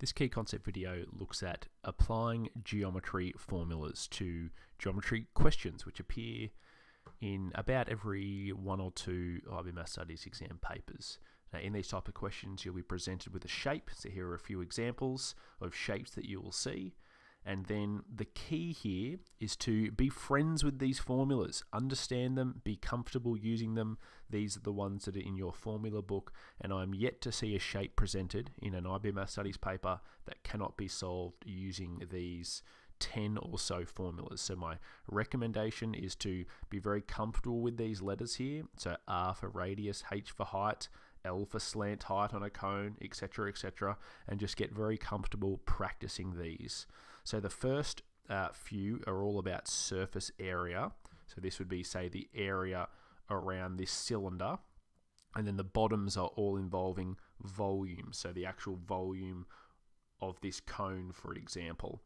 This key concept video looks at applying geometry formulas to geometry questions, which appear in about every one or two IB Maths Studies exam papers. Now, in these type of questions, you'll be presented with a shape. So here are a few examples of shapes that you will see. And then the key here is to be friends with these formulas, understand them, be comfortable using them. These are the ones that are in your formula book, and I'm yet to see a shape presented in an IB Maths Studies paper that cannot be solved using these 10 or so formulas. So my recommendation is to be very comfortable with these letters here. So R for radius, H for height, L for slant height on a cone, etc, etc, and just get very comfortable practicing these. So the first few are all about surface area. So this would be, say, the area around this cylinder, and then the bottoms are all involving volume, so the actual volume of this cone, for example.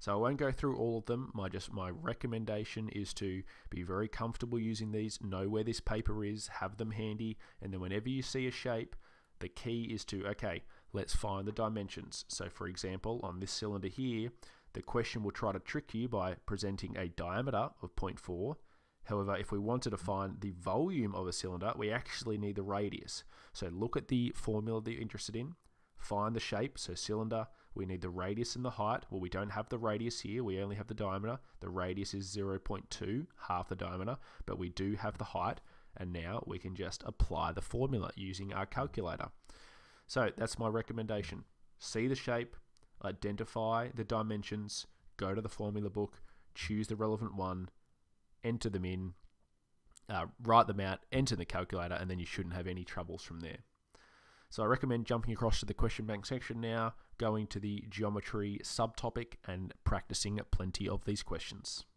So I won't go through all of them. My recommendation is to be very comfortable using these, know where this paper is, have them handy, and then whenever you see a shape, the key is to, okay, let's find the dimensions. So for example, on this cylinder here, the question will try to trick you by presenting a diameter of 0.4. However, if we wanted to find the volume of a cylinder, we actually need the radius. So look at the formula that you're interested in, find the shape, so cylinder, we need the radius and the height. Well, we don't have the radius here, we only have the diameter. The radius is 0.2, half the diameter, but we do have the height, and now we can just apply the formula using our calculator. So that's my recommendation. See the shape, identify the dimensions, go to the formula book, choose the relevant one, enter them in, write them out, enter the calculator, and then you shouldn't have any troubles from there. So I recommend jumping across to the question bank section now, going to the geometry subtopic and practicing plenty of these questions.